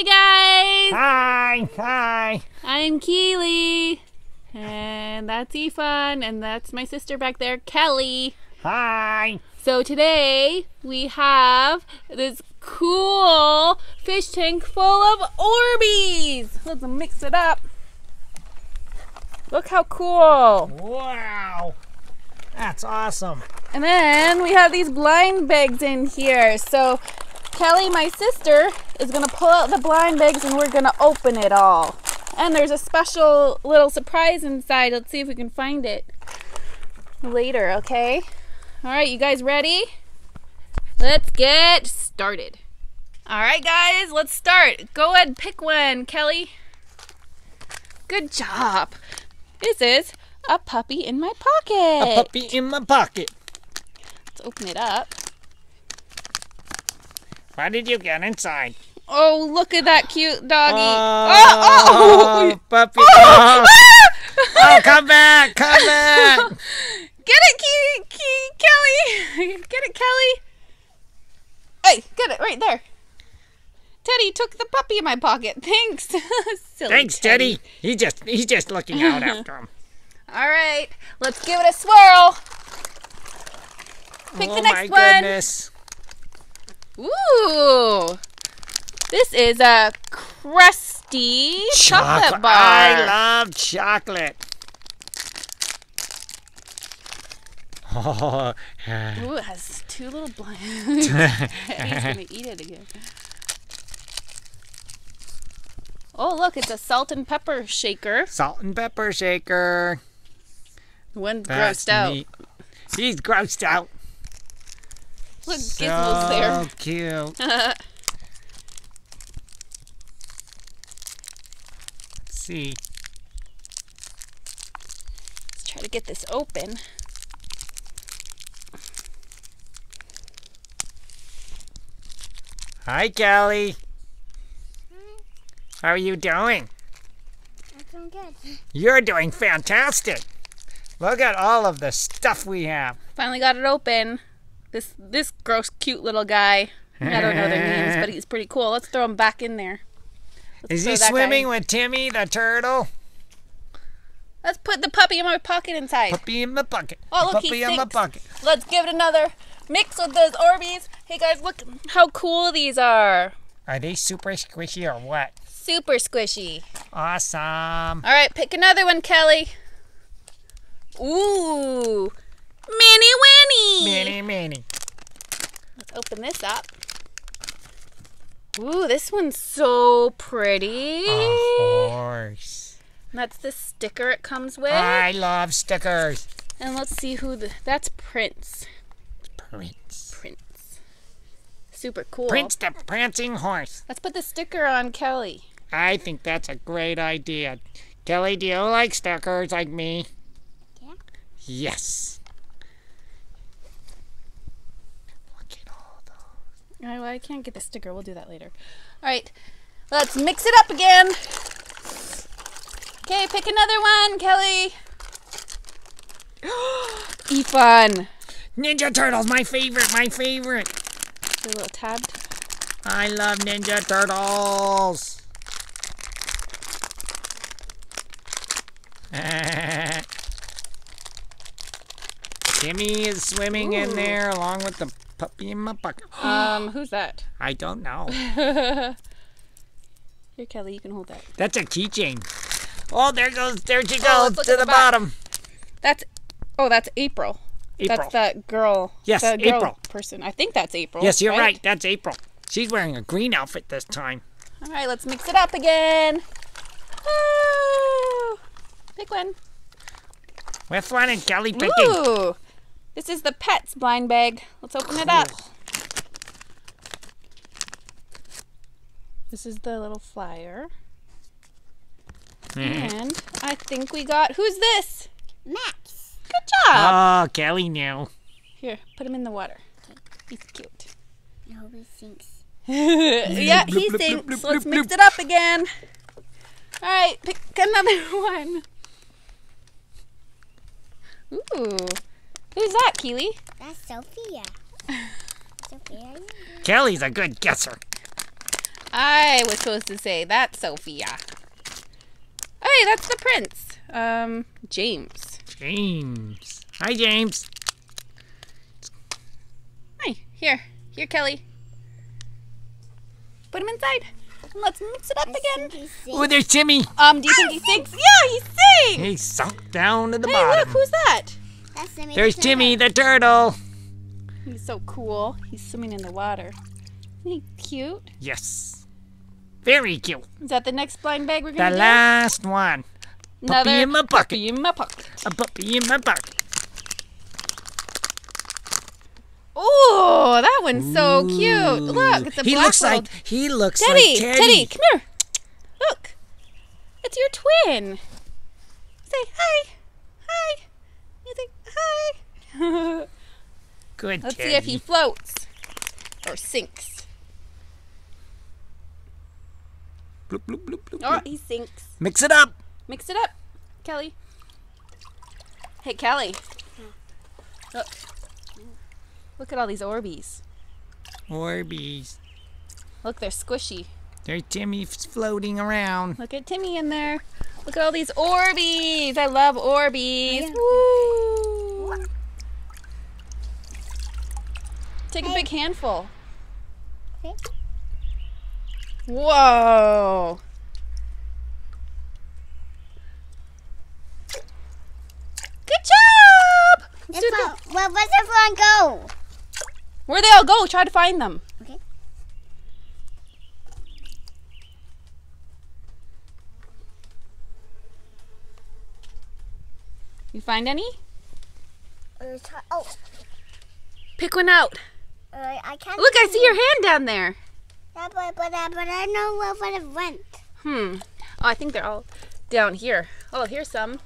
Hi, guys! Hi! Hi! I'm Keeley. And that's Efun. And that's my sister back there, Kelly. Hi! So today we have this cool fish tank full of Orbeez. Let's mix it up. Look how cool. Wow. That's awesome. And then we have these blind bags in here. So Kelly, my sister, is going to pull out the blind bags and we're going to open it all. And there's a special little surprise inside. Let's see if we can find it later, okay? All right, you guys ready? Let's get started. All right, guys, let's start. Go ahead and pick one, Kelly. Good job. This is a puppy in my pocket. A puppy in my pocket. Let's open it up. Why did you get inside? Oh, look at that cute doggy. Oh, puppy. Oh. Oh, come back. Come back. Get it, Kelly. Get it, Kelly. Hey, get it right there. Teddy took the puppy in my pocket. Thanks. Silly thanks, Teddy. He's just looking out after him. All right, let's give it a swirl. Pick the next one. Oh my goodness. Ooh. This is a Crusty Chocolate Bar. I love chocolate. Oh. Ooh, it has two little blinds. He's going to eat it again. Oh, look, it's a salt and pepper shaker. Salt and pepper shaker. One's grossed out. Neat. He's grossed out. Look, so Gizmo's there. So cute. Let's see. Let's try to get this open. Hi, Kelly. How are you doing? I'm doing good. You're doing fantastic. Look at all of the stuff we have. Finally got it open. This gross, cute little guy. I don't know their names, but he's pretty cool. Let's throw him back in there. Is he swimming with Timmy the turtle? Let's put the puppy in my pocket inside. Puppy in my pocket. Oh, look, he sinks. Let's give it another mix with those Orbeez. Hey, guys, look how cool these are. Are they super squishy or what? Super squishy. Awesome. All right, pick another one, Kelly. Ooh, Mini Whinnies. Mini, mini. Let's open this up. Ooh, this one's so pretty. Of course. And that's the sticker it comes with. I love stickers. And let's see who that's Prince. Prince. Prince. Super cool. Prince the prancing horse. Let's put the sticker on Kelly. I think that's a great idea. Kelly, do you like stickers like me? Yeah. Yes. Look at all those. All right, well, I can't get the sticker. We'll do that later. All right, let's mix it up again. Okay, pick another one, Kelly. Efun. Ninja Turtles, my favorite, my favorite. A little tabbed. I love Ninja Turtles. Timmy is swimming in there along with the puppy in my pocket. Who's that? I don't know. Here, Kelly, you can hold that. That's a keychain. Oh, there she goes to the bottom. That's April. April. That's that girl. Yes, that girl April. Person. I think that's April. Yes, you're right. That's April. She's wearing a green outfit this time. All right, let's mix it up again. Woo! Pick one. Which one is Kelly picking? Ooh, this is the pet's blind bag. Let's open it up. This is the little flyer. And I think we got, who's this? Max. Good job. Oh, Kelly now. Here, put him in the water. He's cute. I hope he sinks. Yeah, he sinks. Let's mix it up again. All right, pick another one. Ooh. Who's that, Keeley? That's Sophia. Kelly's a good guesser. I was supposed to say that's Sophia. Oh, hey, that's the prince. James. James. Hi, James. Hi. Here. Here, Kelly. Put him inside. And let's mix it up again. Oh, there's Jimmy. Do you think he sings? Yeah, he sings. He sunk down to the bottom. Hey, look, who's that? That's Jimmy. There's Jimmy the turtle. He's so cool. He's swimming in the water. Isn't he cute? Yes. Very cute. Is that the next blind bag we're going to do? The last one. Another puppy in my pocket. Puppy in my pocket. A puppy in my pocket. Oh, that one's so cute. Look, it's a black world. He looks like Teddy. Teddy, come here. Look. It's your twin. Say hi. Hi. You think hi. Good, Let's Teddy. See if he floats or sinks. Bloop, bloop, bloop, bloop, bloop. Oh, he sinks. Mix it up. Mix it up, Kelly. Hey, Kelly. Look. Look at all these Orbeez. Orbeez. Look, they're squishy. There's Timmy floating around. Look at Timmy in there. Look at all these Orbeez. I love Orbeez. Oh, yeah. Woo. Take a big handful. Okay. Whoa! Good job! Where was everyone go? Where they all go? Try to find them. Okay. You find any? Oh! Pick one out. I can't. Look, I see your hand down there. But I know where it went. Oh, I think they're all down here. Oh, here's some.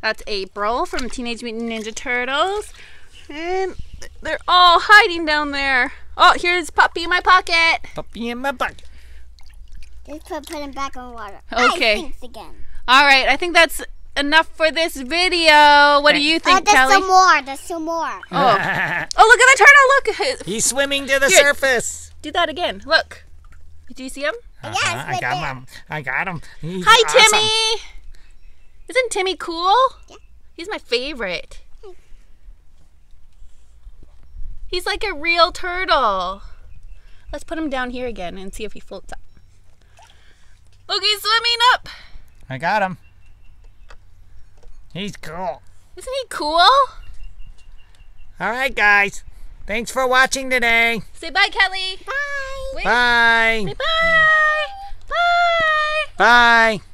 That's April from Teenage Mutant Ninja Turtles. And they're all hiding down there. Oh, here's Puppy in My Pocket. Puppy in My Pocket. Just put him back in water. Okay. Thanks again. All right, I think that's enough for this video. What do you think, Kelly? There's some more. Oh, oh, look at the turtle. Look. He's swimming to the surface. Do that again. Look. Do you see him? Yes, I got him. He's awesome. Timmy. Isn't Timmy cool? Yeah. He's my favorite. He's like a real turtle. Let's put him down here again and see if he floats up. Look, he's swimming up. I got him. He's cool. Isn't he cool? Alright, guys. Thanks for watching today. Say bye, Kelly. Bye. Wait. Bye. Say bye. Bye. Bye.